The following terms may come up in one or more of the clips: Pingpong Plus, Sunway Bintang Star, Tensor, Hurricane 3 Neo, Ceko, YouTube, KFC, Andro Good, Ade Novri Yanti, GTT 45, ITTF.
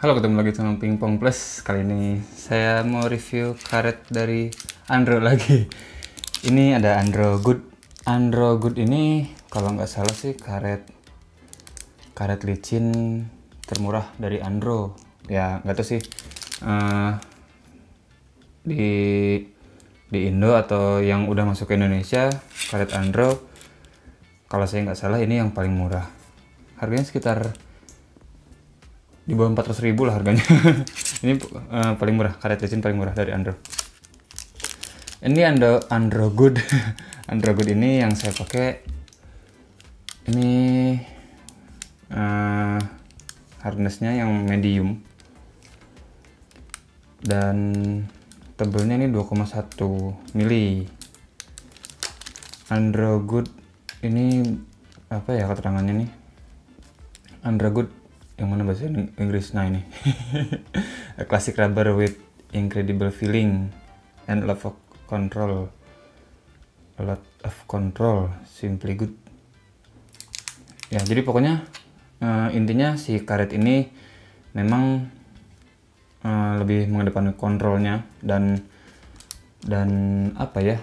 Halo, ketemu lagi sama Pingpong Plus. Kali ini saya mau review karet dari Andro lagi. Ini ada Andro Good. Andro Good ini kalau nggak salah sih karet licin termurah dari Andro. Ya nggak tahu sih di Indo atau yang udah masuk ke Indonesia, karet Andro kalau saya nggak salah ini yang paling murah. Harganya sekitar di bawah 400.000 lah harganya. Ini paling murah, karet licin paling murah dari Andro. Ini Andro Good. Andro Good ini yang saya pakai ini harnessnya yang medium dan tebelnya ini 2,1 mili. Andro Good ini apa ya keterangannya nih, Andro Good yang mana bahasa Inggris? Nah ini A classic rubber with incredible feeling and a lot of control, simply good. Ya jadi pokoknya intinya si karet ini memang lebih mengedepankan kontrolnya dan apa ya,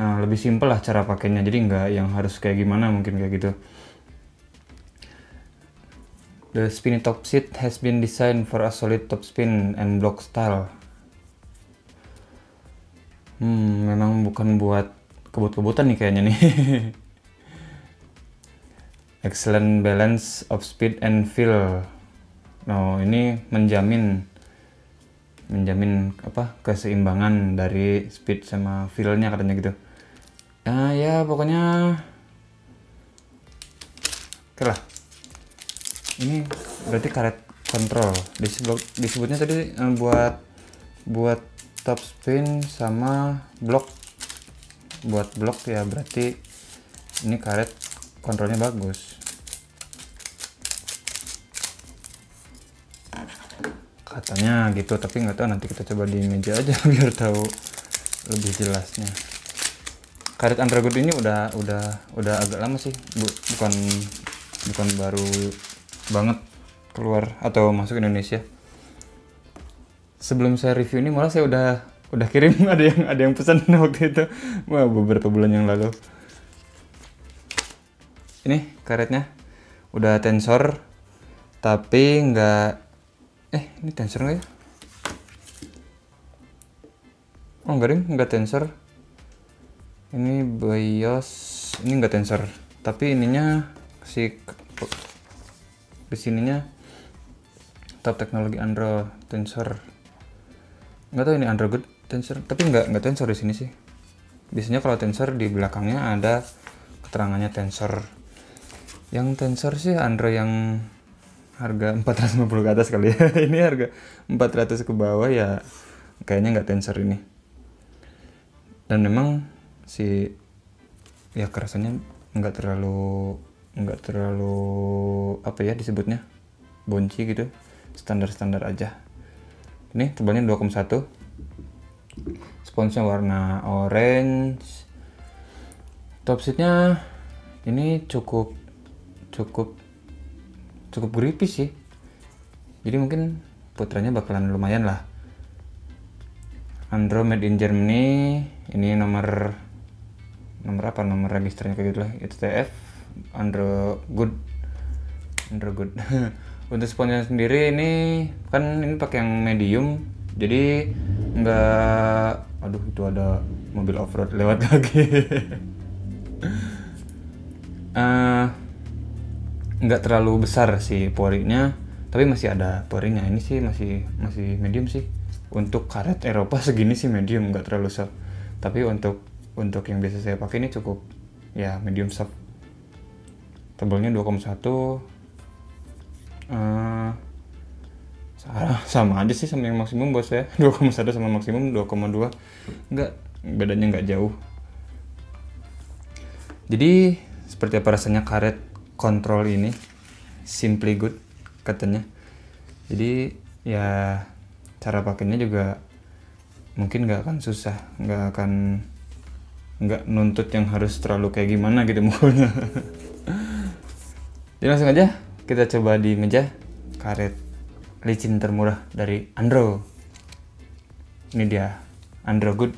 lebih simpel lah cara pakainya, jadi nggak yang harus kayak gimana mungkin kayak gitu. The spinny top seat has been designed for a solid top spin and block style. Memang bukan buat kebut-kebutan nih kayaknya nih. Excellent balance of speed and feel. Nah, ini menjamin apa? Keseimbangan dari speed sama feel-nya katanya gitu. Nah, ya pokoknya oke lah. Ini berarti karet kontrol, disebutnya tadi buat top spin sama block, buat block ya, berarti ini karet kontrolnya bagus. Katanya gitu, tapi nggak tahu, nanti kita coba di meja aja biar tahu lebih jelasnya. Karet Andro Good ini udah agak lama sih, bukan baru banget keluar atau masuk Indonesia. Sebelum saya review ini malah saya udah kirim, ada yang pesan waktu itu, wah beberapa bulan yang lalu. Ini karetnya udah tensor tapi nggak, ini tensor nggak ya? Oh nggak deh, nggak tensor. Ini BIOS, ini nggak tensor tapi ininya si kesininya top teknologi Andro tensor. Nggak tahu ini Andro Good tensor tapi nggak tensor di sini sih. Biasanya kalau tensor di belakangnya ada keterangannya tensor. Yang tensor sih Andro yang harga 450 ke atas kali ya. Ini harga 400 ke bawah ya kayaknya nggak tensor ini. Dan memang si ya kerasanya nggak terlalu apa ya disebutnya, bonci gitu, standar aja. Ini tebalnya 2,1, sponsnya warna orange. Top seatnya ini cukup gripis sih, jadi mungkin putranya bakalan lumayan lah. Andro made in Germany. Ini nomor registernya kayak gitu lah, ITTF. Andro Good. Untuk sponnya sendiri ini kan ini pakai yang medium, jadi nggak, aduh itu ada mobil off-road lewat lagi. Nggak terlalu besar sih porinya, tapi masih ada porinya. Ini sih masih medium sih. Untuk karet Eropa segini sih medium, nggak terlalu soft. Tapi untuk yang biasa saya pakai ini cukup ya medium soft. Tebalnya 2,1, sama aja sih sama yang maksimum buat saya. 2,1 sama maksimum 2,2, bedanya nggak jauh. Jadi seperti apa rasanya karet kontrol ini, simply good katanya. Jadi ya cara pakainya juga mungkin nggak akan susah, nggak nuntut yang harus terlalu kayak gimana gitu mukulnya. Jadi langsung aja kita coba di meja karet licin termurah dari Andro. Ini dia, Andro Good.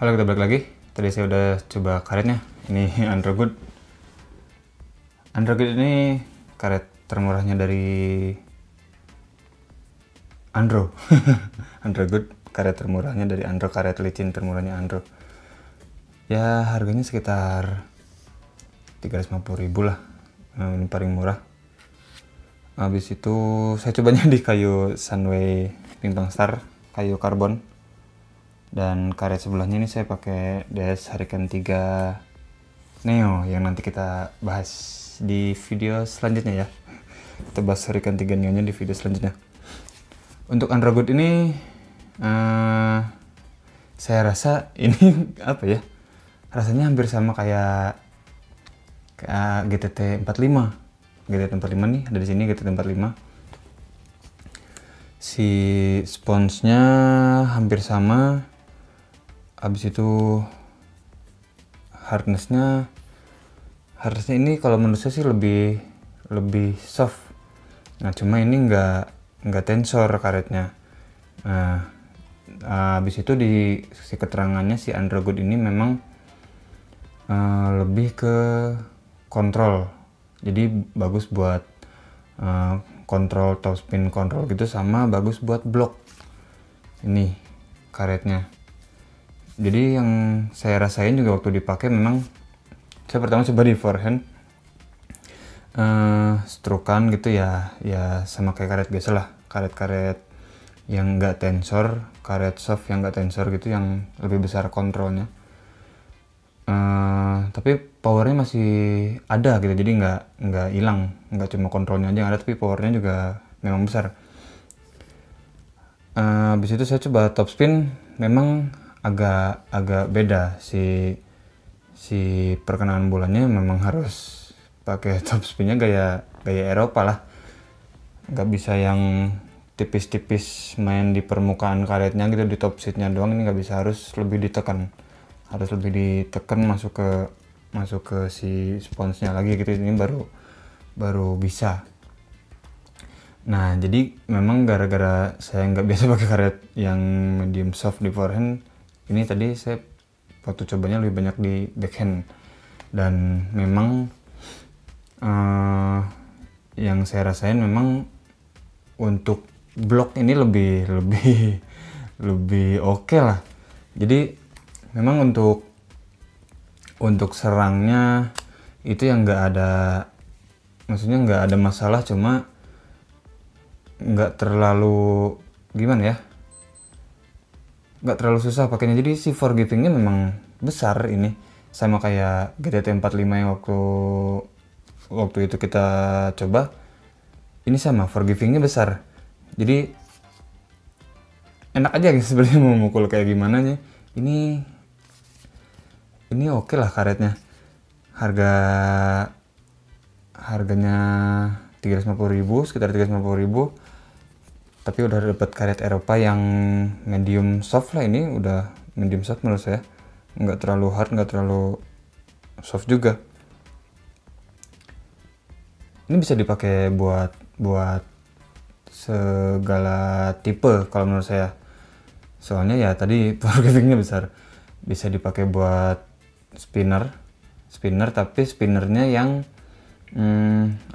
Halo, kita balik lagi. Tadi saya udah coba karetnya. Ini Andro Good. Andro Good ini karet termurahnya dari Andro. Andro Good karet termurahnya dari Andro, karet licin termurahnya Andro. Ya, harganya sekitar 350.000 lah. Ini paling murah. Habis itu saya cobanya di kayu Sunway Bintang Star, kayu karbon. Dan karet sebelahnya ini saya pakai DHS Hurricane 3 Neo yang nanti kita bahas di video selanjutnya ya. Kita bahas Hurricane 3 Neo nya di video selanjutnya. Untuk Andro Good ini saya rasa ini apa ya, rasanya hampir sama kayak GTT 45. GTT 45 nih ada di sini, GTT 45. Si sponsnya hampir sama. Habis itu hardnessnya ini kalau menurut saya sih lebih soft. Nah cuma ini nggak tensor karetnya. Nah habis itu di si keterangannya si Andro Good ini memang lebih ke kontrol. Jadi bagus buat kontrol topspin, kontrol gitu, sama bagus buat blok. Ini karetnya. Jadi yang saya rasain juga waktu dipakai memang saya pertama coba di forehand, strokan gitu ya, sama kayak karet biasa lah, karet-karet yang nggak tensor, karet soft yang nggak tensor gitu, yang lebih besar kontrolnya. Tapi powernya masih ada gitu, jadi nggak hilang, nggak cuma kontrolnya aja yang ada, tapi powernya juga memang besar. Habis itu saya coba topspin, memang agak beda si perkenaan bolanya, memang harus pakai topspinnya gaya Eropa lah, nggak bisa yang tipis-tipis main di permukaan karetnya gitu, di top speednya doang. Ini nggak bisa, harus lebih ditekan. Masuk ke si sponsnya lagi gitu, ini baru bisa. Nah, jadi memang gara-gara saya nggak biasa pakai karet yang medium soft di forehand, ini tadi saya waktu cobanya lebih banyak di backhand, dan memang yang saya rasain memang untuk blok ini lebih oke lah. Jadi memang untuk serangnya itu yang nggak ada, maksudnya nggak ada masalah, cuma nggak terlalu gimana ya, nggak terlalu susah pakainya. Jadi si forgivingnya memang besar, ini sama kayak GTT 45 yang waktu itu kita coba, ini sama forgivingnya besar, jadi enak aja gitu sebenarnya mau mukul kayak gimana nya. Ini oke lah karetnya, harganya 350.000, sekitar 350.000, tapi udah dapat karet Eropa yang medium soft lah. Ini udah medium soft menurut saya, nggak terlalu hard, nggak terlalu soft juga. Ini bisa dipakai buat segala tipe kalau menurut saya, soalnya ya tadi forgivingnya besar. Bisa dipakai buat spinner, tapi spinnernya yang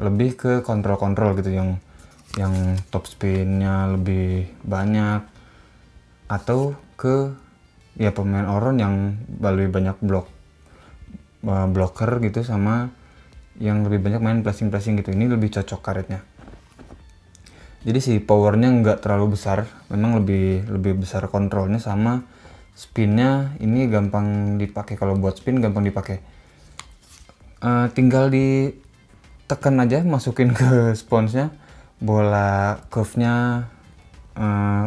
lebih ke kontrol gitu, yang top spinnya lebih banyak, atau ke ya pemain oron yang lebih banyak blocker gitu, sama yang lebih banyak main placing gitu. Ini lebih cocok karetnya. Jadi si powernya nggak terlalu besar, memang lebih besar kontrolnya, sama spinnya ini gampang dipakai. Kalau buat spin gampang dipakai, tinggal ditekan aja, masukin ke sponsnya, bola curve-nya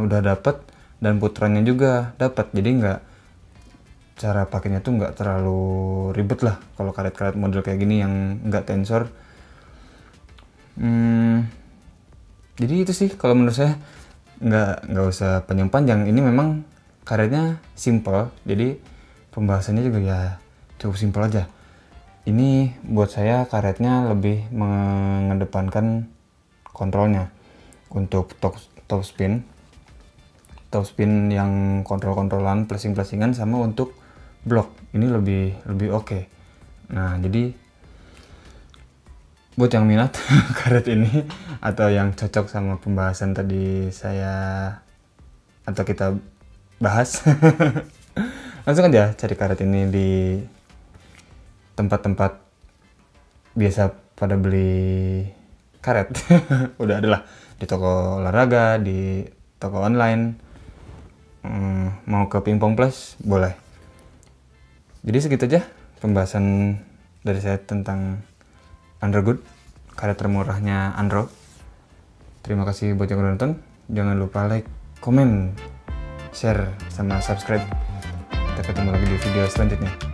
udah dapet, dan putarannya juga dapet. Jadi nggak, cara pakainya tuh nggak terlalu ribet lah kalau karet-karet model kayak gini yang nggak tensor. Jadi itu sih kalau menurut saya, nggak usah panjang-panjang. Ini memang karetnya simple, jadi pembahasannya juga ya cukup simple aja. Ini buat saya karetnya lebih mengedepankan kontrolnya untuk top spin yang kontrol-kontrolan, placing-placingan, sama untuk block. Ini lebih oke. Nah, jadi buat yang minat karet ini, atau yang cocok sama pembahasan tadi saya atau kita bahas, langsung aja cari karet ini di tempat-tempat biasa pada beli karet. Udah ada lah di toko olahraga, di toko online, mau ke Pingpong Plus boleh. Jadi segitu aja pembahasan dari saya tentang Andro Good, karet termurahnya Andro. Terima kasih buat yang udah nonton, jangan lupa like, komen, share, sama subscribe. Kita ketemu lagi di video selanjutnya.